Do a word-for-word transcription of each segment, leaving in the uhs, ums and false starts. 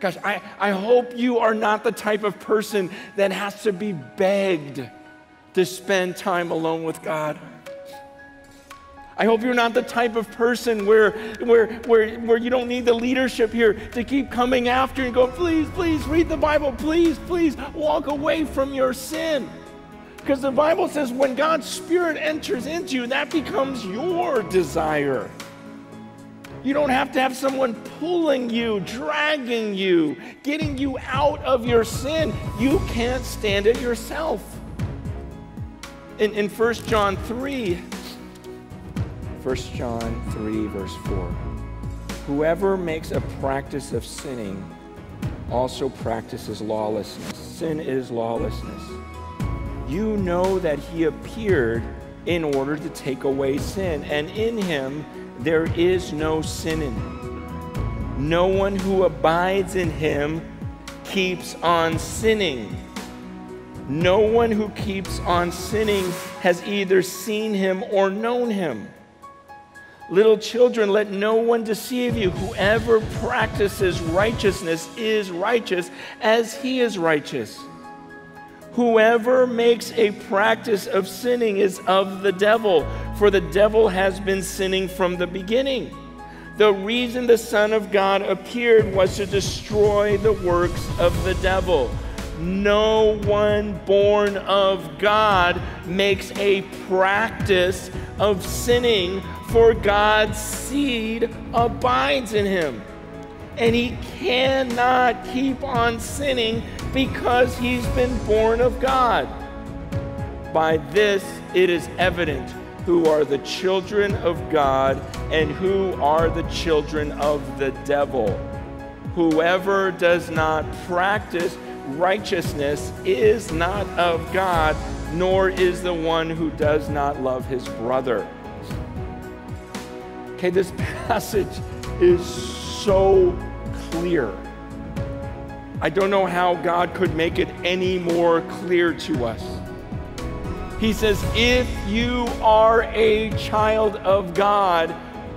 Gosh, I, I hope you are not the type of person that has to be begged to spend time alone with God. I hope you're not the type of person where, where, where, where you don't need the leadership here to keep coming after you and go, please, please read the Bible, please, please walk away from your sin. Because the Bible says when God's Spirit enters into you, that becomes your desire. You don't have to have someone pulling you, dragging you, getting you out of your sin. You can't stand it yourself. In, in First John three, verse four. Whoever makes a practice of sinning also practices lawlessness. Sin is lawlessness. You know that he appeared in order to take away sin, and in him there is no sin in him. No one who abides in him keeps on sinning. No one who keeps on sinning has either seen him or known him. Little children, let no one deceive you. Whoever practices righteousness is righteous as he is righteous. Whoever makes a practice of sinning is of the devil, for the devil has been sinning from the beginning. The reason the Son of God appeared was to destroy the works of the devil. No one born of God makes a practice of sinning, for God's seed abides in him. And he cannot keep on sinning because he's been born of God. By this it is evident who are the children of God and who are the children of the devil. Whoever does not practice righteousness is not of God, nor is the one who does not love his brother. Okay, this passage is so clear. I don't know how God could make it any more clear to us. He says, if you are a child of God,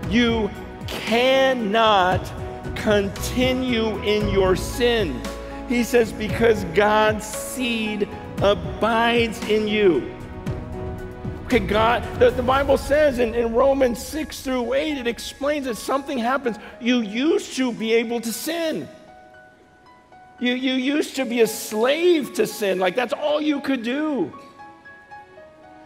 you cannot continue in your sin. He says, because God's seed abides in you. Okay, God, the, the Bible says in, in Romans six through eight, it explains that something happens. You used to be able to sin. You, you used to be a slave to sin. Like, that's all you could do.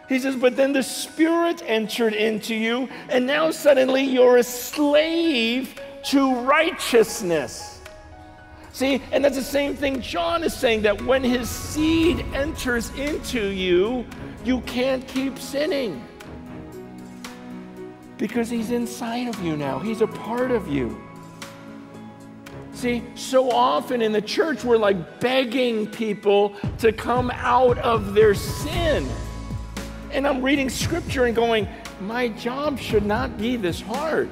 He says, but then the Spirit entered into you, and now suddenly you're a slave to righteousness. See, and that's the same thing John is saying, that when his seed enters into you, you can't keep sinning. Because he's inside of you now. He's a part of you. See, so often in the church, we're like begging people to come out of their sin. And I'm reading scripture and going, my job should not be this hard.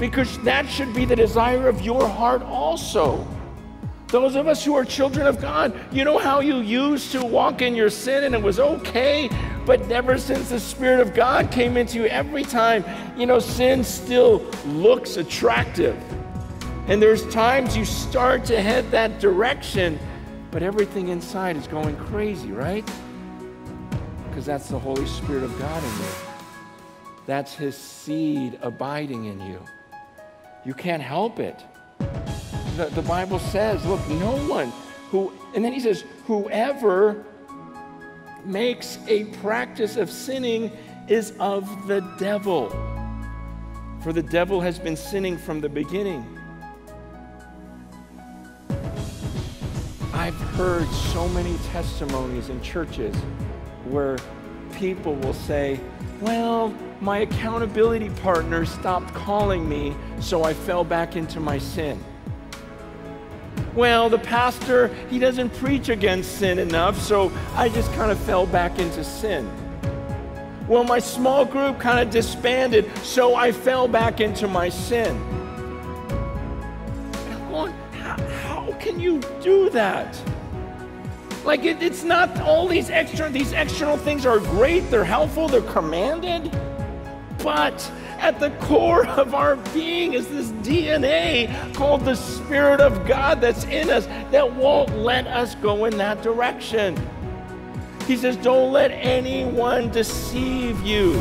Because that should be the desire of your heart also. Those of us who are children of God, you know how you used to walk in your sin and it was okay, but never since the Spirit of God came into you, every time, you know, sin still looks attractive. And there's times you start to head that direction, but everything inside is going crazy, right? Because that's the Holy Spirit of God in you. That's his seed abiding in you. You can't help it. The, the Bible says, look, no one who, and then he says, whoever makes a practice of sinning is of the devil. For the devil has been sinning from the beginning. I've heard so many testimonies in churches where people will say, well, my accountability partner stopped calling me, so I fell back into my sin. Well, the pastor, he doesn't preach against sin enough, so I just kind of fell back into sin. Well, my small group kind of disbanded, so I fell back into my sin. And I'm going, how, how can you do that? Like, it, it's not all these extra, these external things are great, they're helpful, they're commanded. But at the core of our being is this D N A called the Spirit of God that's in us that won't let us go in that direction. He says, don't let anyone deceive you.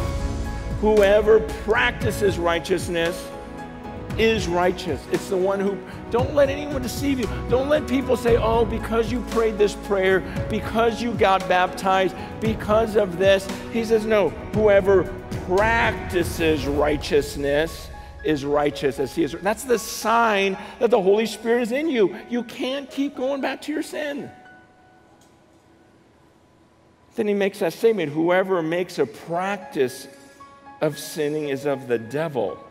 Whoever practices righteousness is righteous. It's the one who, don't let anyone deceive you. Don't let people say, oh, because you prayed this prayer, because you got baptized, because of this. He says, no, whoever practices righteousness is righteous as he is. That's the sign that the Holy Spirit is in you. You can't keep going back to your sin. Then he makes that statement, whoever makes a practice of sinning is of the devil,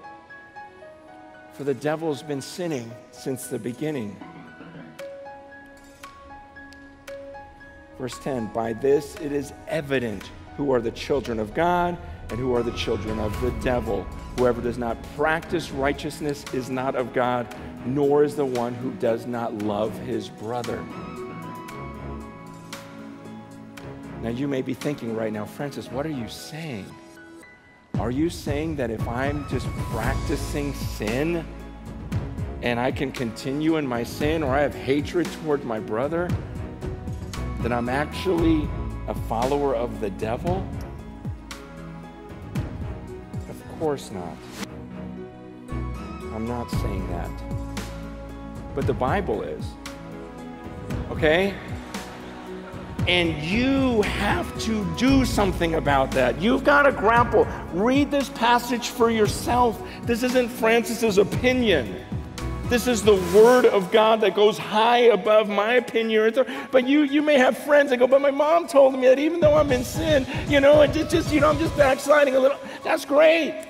for the devil's been sinning since the beginning. Verse ten, by this it is evident who are the children of God and who are the children of the devil. Whoever does not practice righteousness is not of God, nor is the one who does not love his brother. Now you may be thinking right now, Francis, what are you saying? Are you saying that if I'm just practicing sin and I can continue in my sin, or I have hatred toward my brother, that I'm actually a follower of the devil? Of course not. I'm not saying that. But the Bible is, okay? And you have to do something about that. You've got to grapple. Read this passage for yourself. This isn't Francis's opinion. This is the Word of God that goes high above my opinion. But you, you may have friends that go, but my mom told me that even though I'm in sin, you know, it just, you know, I'm just backsliding a little. That's great.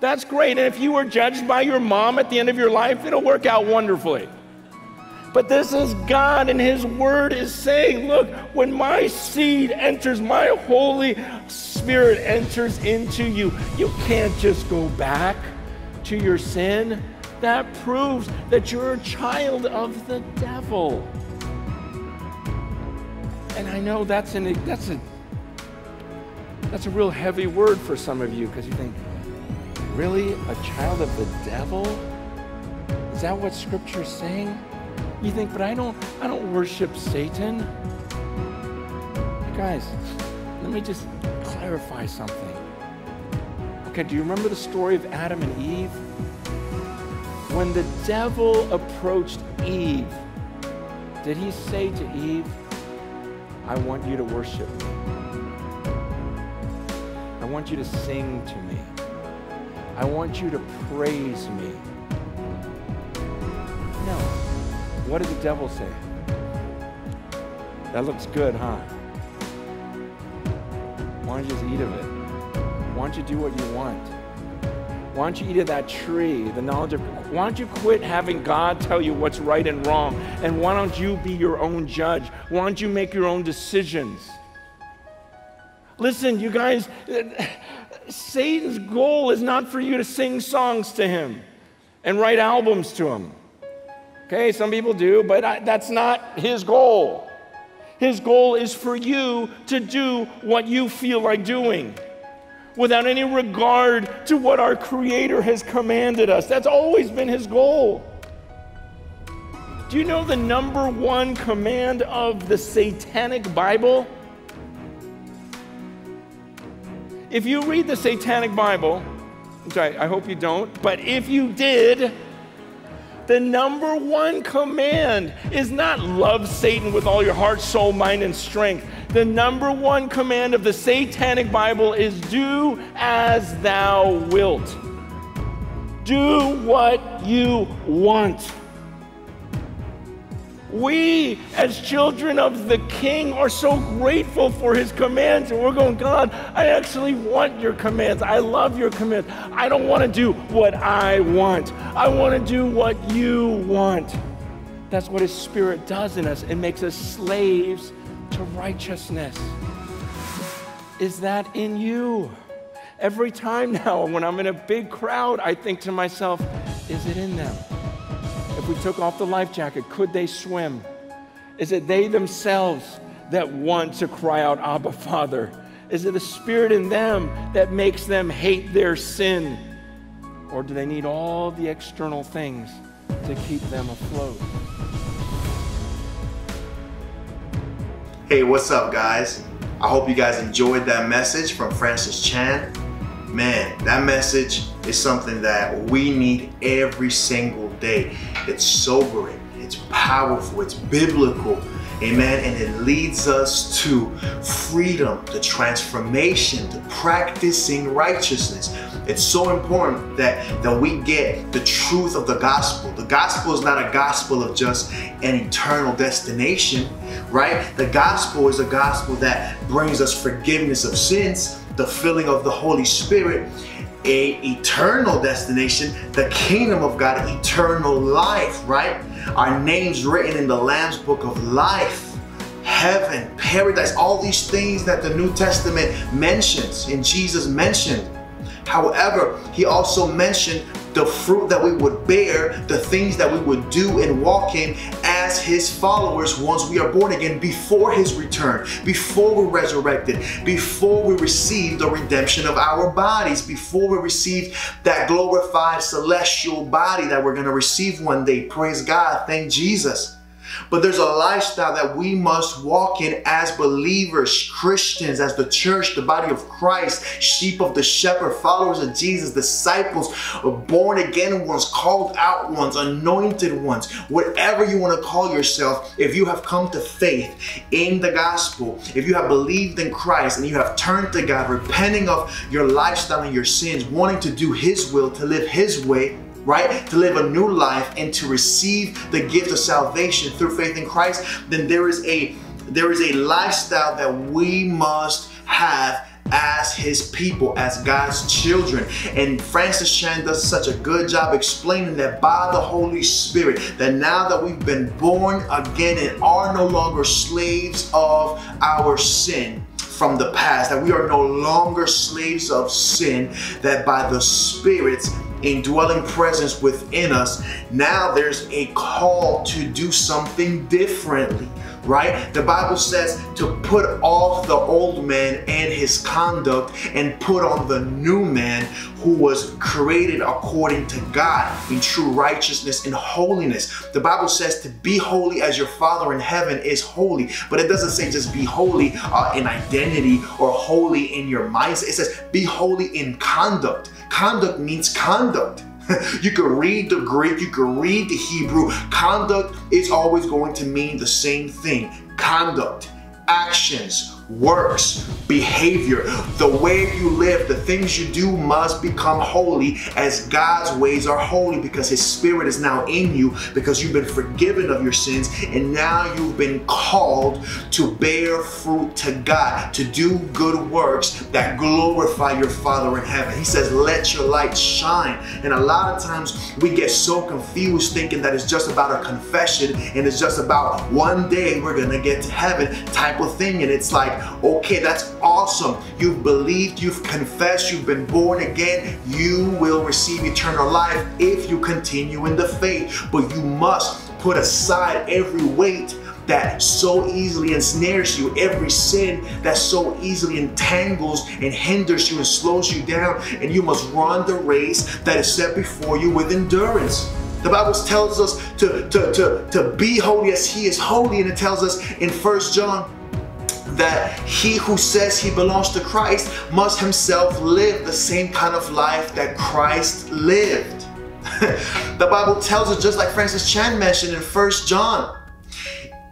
That's great. And if you were judged by your mom at the end of your life, it'll work out wonderfully. But this is God, and his word is saying, look, when my seed enters, my Holy Spirit enters into you, you can't just go back to your sin. That proves that you're a child of the devil. And I know that's, an, that's, a, that's a real heavy word for some of you, because you think, really, a child of the devil? Is that what Scripture's saying? You think, but I don't, I don't worship Satan. Guys, let me just clarify something. Okay, do you remember the story of Adam and Eve? When the devil approached Eve, did he say to Eve, I want you to worship me. I want you to sing to me. I want you to praise me. No. What did the devil say? That looks good, huh? Why don't you just eat of it? Why don't you do what you want? Why don't you eat of that tree, the knowledge of... Why don't you quit having God tell you what's right and wrong? And why don't you be your own judge? Why don't you make your own decisions? Listen, you guys, Satan's goal is not for you to sing songs to him and write albums to him. Okay, some people do, but I, that's not his goal. His goal is for you to do what you feel like doing without any regard to what our Creator has commanded us. That's always been his goal. Do you know the number one command of the Satanic Bible? If you read the Satanic Bible, which I, I hope you don't, but if you did, the number one command is not love Satan with all your heart, soul, mind, and strength. The number one command of the Satanic Bible is do as thou wilt. Do what you want. We, as children of the King, are so grateful for his commands, and we're going, God, I actually want your commands. I love your commands. I don't want to do what I want. I want to do what you want. That's what his Spirit does in us. It makes us slaves to righteousness. Is that in you? Every time now, when I'm in a big crowd, I think to myself, is it in them? If we took off the life jacket, could they swim? Is it they themselves that want to cry out, Abba, Father? Is it the Spirit in them that makes them hate their sin Or do they need all the external things to keep them afloat? Hey, what's up, guys? I hope you guys enjoyed that message from Francis Chan. Man, that message is something that we need every single day. It's sobering, it's powerful, it's biblical, amen, and it leads us to freedom, to transformation, to practicing righteousness. It's so important that, that we get the truth of the gospel. The gospel is not a gospel of just an eternal destination, right? The gospel is a gospel that brings us forgiveness of sins, the filling of the Holy Spirit, a eternal destination, the kingdom of God, eternal life, right? Our names written in the Lamb's book of life, heaven, paradise, all these things that the New Testament mentions and Jesus mentioned. However, he also mentioned the fruit that we would bear, the things that we would do and walk in as his followers once we are born again, before his return, before we're resurrected, before we receive the redemption of our bodies, before we receive that glorified celestial body that we're going to receive one day. Praise God. Thank Jesus. But there's a lifestyle that we must walk in as believers, Christians, as the church, the body of Christ, sheep of the shepherd, followers of Jesus, disciples, born again ones, called out ones, anointed ones, whatever you want to call yourself. If you have come to faith in the gospel, if you have believed in Christ and you have turned to God, repenting of your lifestyle and your sins, wanting to do his will, to live his way, right? To live a new life and to receive the gift of salvation through faith in Christ, then there is a there is a lifestyle that we must have as his people, as God's children. And Francis Chan does such a good job explaining that by the Holy Spirit, that now that we've been born again and are no longer slaves of our sin from the past, that we are no longer slaves of sin, that by the Spirit's indwelling presence within us, now there's a call to do something differently, right? The Bible says to put off the old man and his conduct and put on the new man who was created according to God in true righteousness and holiness. The Bible says to be holy as your Father in heaven is holy, but it doesn't say just be holy uh, in identity or holy in your mindset. It says be holy in conduct. Conduct means conduct. You can read the Greek, you can read the Hebrew. Conduct is always going to mean the same thing. Conduct, actions, works, behavior, the way you live, the things you do must become holy as God's ways are holy, because his Spirit is now in you, because you've been forgiven of your sins and now you've been called to bear fruit to God, to do good works that glorify your Father in heaven. He says, let your light shine. And a lot of times we get so confused thinking that it's just about a confession and it's just about one day we're gonna get to heaven type of thing. And it's like, okay, that's awesome. You've believed, you've confessed, you've been born again. You will receive eternal life if you continue in the faith. But you must put aside every weight that so easily ensnares you, every sin that so easily entangles and hinders you and slows you down. And you must run the race that is set before you with endurance. The Bible tells us to, to, to, to be holy as he is holy. And it tells us in First John, that he who says he belongs to Christ must himself live the same kind of life that Christ lived. The Bible tells us, just like Francis Chan mentioned in First John,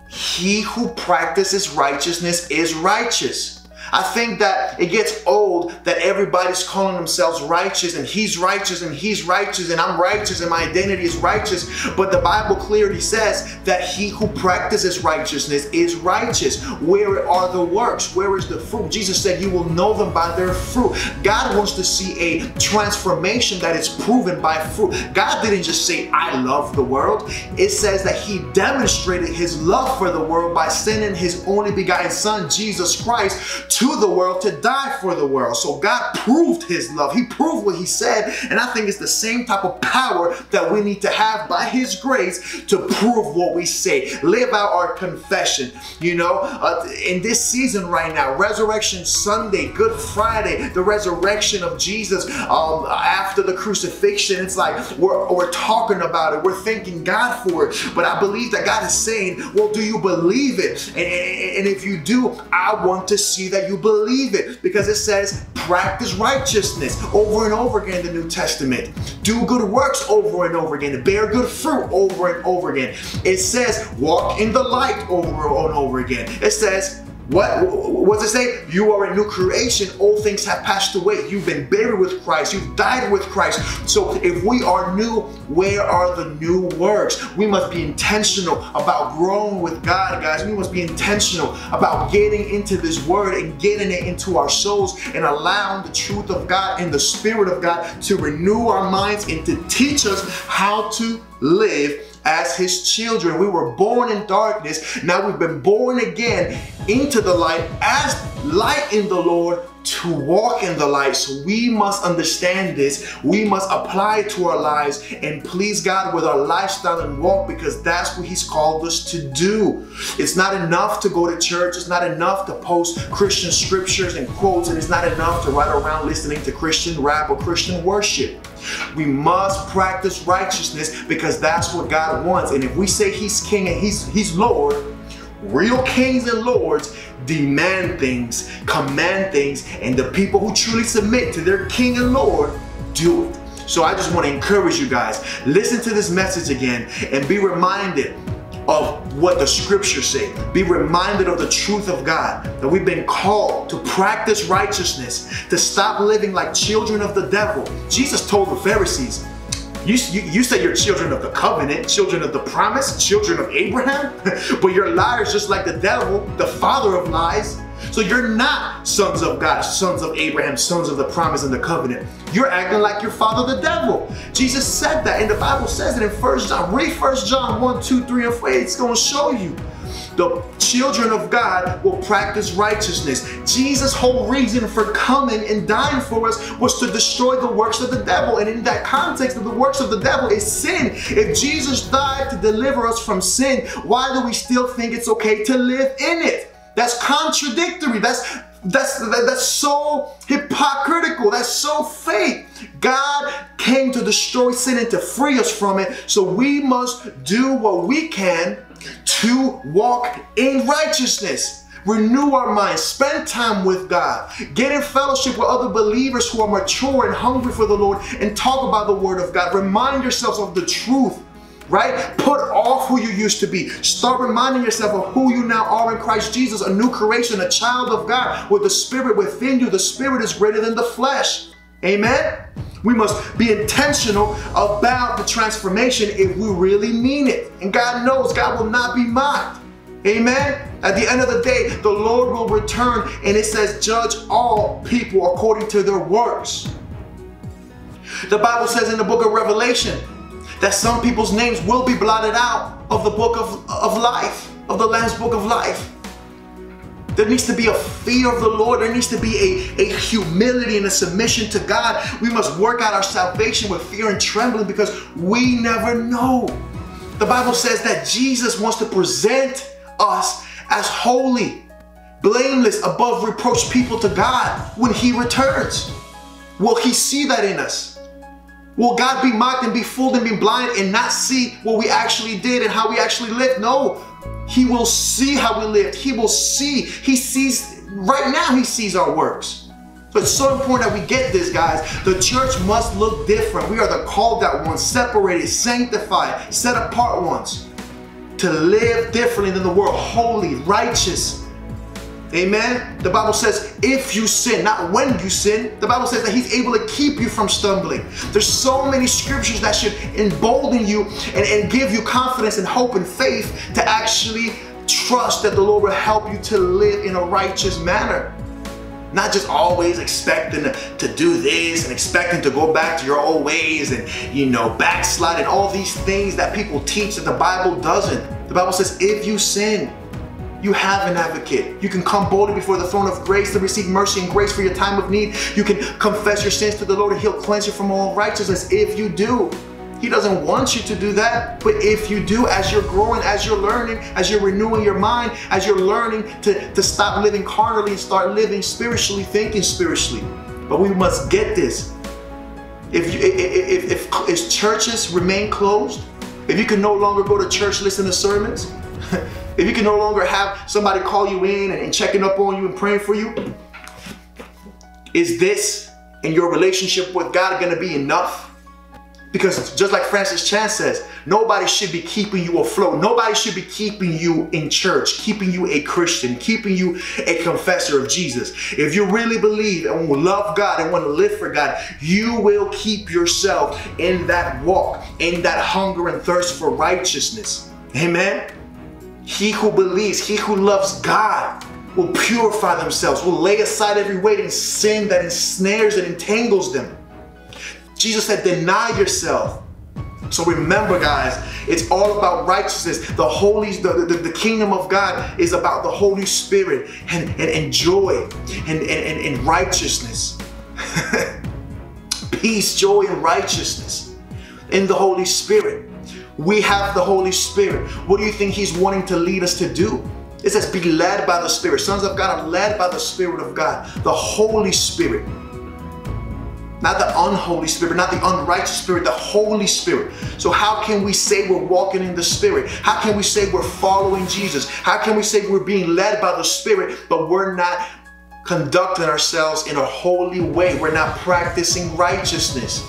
he who practices righteousness is righteous. I think that it gets old that everybody's calling themselves righteous, and he's righteous, and he's righteous, and I'm righteous, and my identity is righteous. But the Bible clearly says that he who practices righteousness is righteous. Where are the works? Where is the fruit? Jesus said you will know them by their fruit. God wants to see a transformation that is proven by fruit. God didn't just say, I love the world. It says that he demonstrated his love for the world by sending his only begotten Son, Jesus Christ, to the world to die for the world. So God proved his love. He proved what he said. And I think it's the same type of power that we need to have by his grace to prove what we say. Live out our confession. You know, uh, in this season right now, Resurrection Sunday, Good Friday, the resurrection of Jesus um, after the crucifixion, it's like we're, we're talking about it. We're thanking God for it. But I believe that God is saying, well, do you believe it? And, and if you do, I want to see that you believe it, because it says practice righteousness over and over again in the New Testament. Do good works over and over again. Bear good fruit over and over again. It says walk in the light over and over again. It says, What, what does it say? You are a new creation. Old things have passed away. You've been buried with Christ. You've died with Christ. So if we are new, where are the new works? We must be intentional about growing with God, guys. We must be intentional about getting into this word and getting it into our souls and allowing the truth of God and the Spirit of God to renew our minds and to teach us how to live as his children. We were born in darkness. Now we've been born again into the light as light in the Lord, to walk in the light. So we must understand this. We must apply it to our lives and please God with our lifestyle and walk, because that's what he's called us to do. It's not enough to go to church. It's not enough to post Christian scriptures and quotes, and it's not enough to ride around listening to Christian rap or Christian worship. We must practice righteousness, because that's what God wants. And if we say he's king and he's, he's Lord, real kings and lords demand things, command things, and the people who truly submit to their king and Lord do it. So I just want to encourage you guys, listen to this message again and be reminded of what the scriptures say. Be reminded of the truth of God, that we've been called to practice righteousness, to stop living like children of the devil. Jesus told the Pharisees, You, you, you say you're children of the covenant, children of the promise, children of Abraham, but you're liars just like the devil, the father of lies. So you're not sons of God, sons of Abraham, sons of the promise and the covenant. You're acting like your father, the devil. Jesus said that, and the Bible says it in First John. Read First John one, two, three, and four. It's going to show you. The children of God will practice righteousness. Jesus' whole reason for coming and dying for us was to destroy the works of the devil. And in that context, of the works of the devil is sin. If Jesus died to deliver us from sin, why do we still think it's okay to live in it? That's contradictory. That's that's that's so hypocritical. That's so fake. God came to destroy sin and to free us from it. So we must do what we can to walk in righteousness. Renew our minds, spend time with God, get in fellowship with other believers who are mature and hungry for the Lord, and talk about the Word of God. Remind yourselves of the truth, right? Put off who you used to be. Start reminding yourself of who you now are in Christ Jesus, a new creation, a child of God with the Spirit within you. The Spirit is greater than the flesh. Amen? We must be intentional about the transformation if we really mean it. And God knows God will not be mocked. Amen? At the end of the day, the Lord will return, and it says, judge all people according to their works. The Bible says in the book of Revelation that some people's names will be blotted out of the book of, of life, of the Lamb's book of life. There needs to be a fear of the Lord. There needs to be a, a humility and a submission to God. We must work out our salvation with fear and trembling, because we never know. The Bible says that Jesus wants to present us as holy, blameless, above reproach people to God when he returns. Will he see that in us? Will God be mocked and be fooled and be blind and not see what we actually did and how we actually lived? No. He will see how we lived. He will see. He sees, right now he sees our works. But it's so important that we get this, guys. The church must look different. We are the called out ones, separated, sanctified, set apart ones, to live differently than the world, holy, righteous. Amen? The Bible says if you sin, not when you sin. The Bible says that he's able to keep you from stumbling. There's so many scriptures that should embolden you and, and give you confidence and hope and faith to actually trust that the Lord will help you to live in a righteous manner. Not just always expecting to do this and expecting to go back to your old ways and, you know, backslide and all these things that people teach that the Bible doesn't. The Bible says if you sin, you have an advocate. You can come boldly before the throne of grace to receive mercy and grace for your time of need. You can confess your sins to the Lord and He'll cleanse you from all unrighteousness if you do. He doesn't want you to do that, but if you do, as you're growing, as you're learning, as you're renewing your mind, as you're learning to, to stop living carnally and start living spiritually, thinking spiritually. But we must get this. If, you, if, if, if, if churches remain closed, if you can no longer go to church, listen to sermons, if you can no longer have somebody call you in and, and checking up on you and praying for you, is this and your relationship with God going to be enough? Because just like Francis Chan says, nobody should be keeping you afloat. Nobody should be keeping you in church, keeping you a Christian, keeping you a confessor of Jesus. If you really believe and love God and want to live for God, you will keep yourself in that walk, in that hunger and thirst for righteousness. Amen? He who believes, he who loves God, will purify themselves, will lay aside every weight and sin that ensnares and entangles them. Jesus said, deny yourself. So remember, guys, it's all about righteousness. The holy, the, the, the kingdom of God is about the Holy Spirit and, and, and joy and, and, and righteousness. Peace, joy, and righteousness in the Holy Spirit. We have the Holy Spirit. What do you think He's wanting to lead us to do? It says, be led by the Spirit. Sons of God are led by the Spirit of God, the Holy Spirit. Not the unholy spirit, not the unrighteous spirit, the Holy Spirit. So how can we say we're walking in the Spirit? How can we say we're following Jesus? How can we say we're being led by the Spirit, but we're not conducting ourselves in a holy way? We're not practicing righteousness.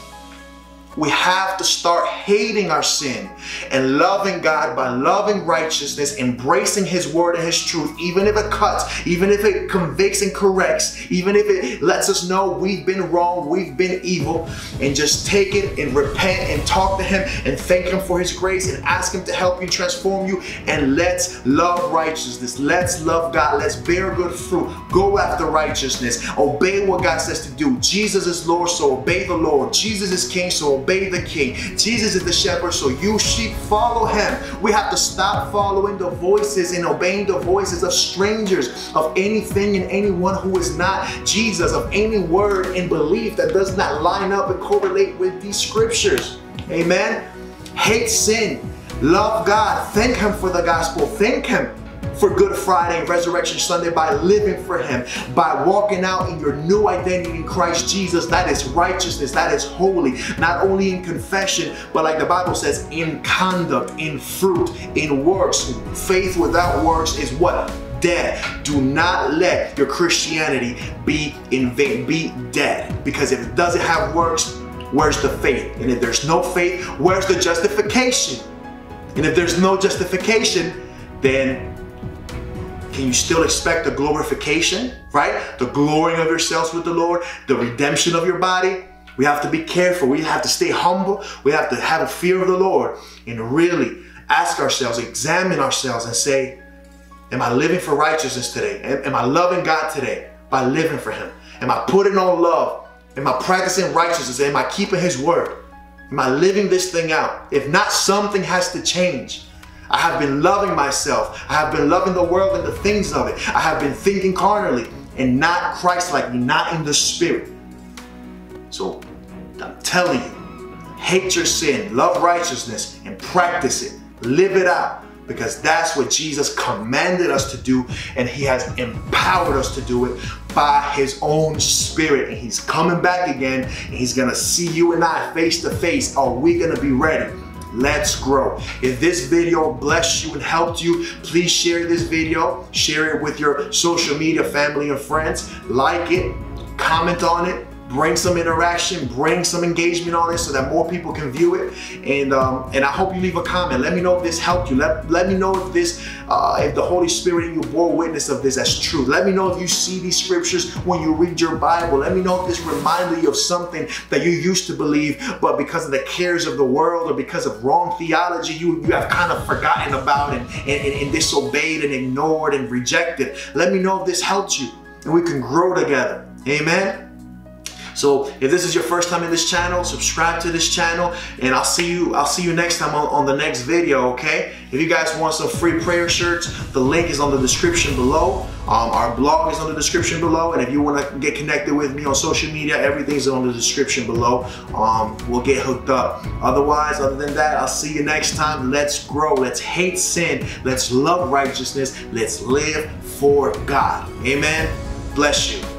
We have to start hating our sin and loving God by loving righteousness, embracing His word and His truth, even if it cuts, even if it convicts and corrects, even if it lets us know we've been wrong, we've been evil, and just take it and repent and talk to Him and thank Him for His grace and ask Him to help you, transform you, and let's love righteousness. Let's love God. Let's bear good fruit. Go after righteousness. Obey what God says to do. Jesus is Lord, so obey the Lord. Jesus is King, so obey Obey the King. Jesus is the shepherd, so you sheep follow Him. We have to stop following the voices and obeying the voices of strangers, of anything and anyone who is not Jesus, of any word and belief that does not line up and correlate with these scriptures. Amen. Hate sin. Love God. Thank Him for the gospel. Thank Him for Good Friday and Resurrection Sunday by living for Him, by walking out in your new identity in Christ Jesus. That is righteousness, that is holy, not only in confession, but like the Bible says, in conduct, in fruit, in works. Faith without works is what? Dead. Do not let your Christianity be in vain, be dead, because if it doesn't have works, where's the faith? And if there's no faith, where's the justification? And if there's no justification, then can you still expect the glorification, right? The glorying of yourselves with the Lord, the redemption of your body. We have to be careful. We have to stay humble. We have to have a fear of the Lord and really ask ourselves, examine ourselves and say, am I living for righteousness today? Am I loving God today by living for Him? Am I putting on love? Am I practicing righteousness? Am I keeping His word? Am I living this thing out? If not, something has to change. I have been loving myself. I have been loving the world and the things of it. I have been thinking carnally and not Christ-like, not in the Spirit. So I'm telling you, hate your sin, love righteousness, and practice it. Live it out, because that's what Jesus commanded us to do, and He has empowered us to do it by His own Spirit. And He's coming back again, and He's gonna see you and I face to face. Are we gonna be ready? Let's grow. If this video blessed you and helped you, please share this video. Share it with your social media, family, and friends. Like it, comment on it, bring some interaction, bring some engagement on it so that more people can view it. And um, and I hope you leave a comment. Let me know if this helped you. Let, let me know if this, uh, if the Holy Spirit in you bore witness of this as true. Let me know if you see these scriptures when you read your Bible. Let me know if this reminded you of something that you used to believe, but because of the cares of the world or because of wrong theology, you, you have kind of forgotten about it and, and, and disobeyed and ignored and rejected. Let me know if this helped you, and we can grow together. Amen. So if this is your first time in this channel, subscribe to this channel, and I'll see you, I'll see you next time on, on the next video, okay? If you guys want some free prayer shirts, the link is on the description below. Um, our blog is on the description below, and if you want to get connected with me on social media, everything's on the description below. Um, we'll get hooked up. Otherwise, other than that, I'll see you next time. Let's grow. Let's hate sin. Let's love righteousness. Let's live for God. Amen. Bless you.